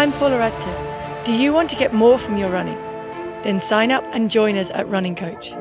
I'm Paula Radcliffe. Do you want to get more from your running? Then sign up and join us at Running Coach.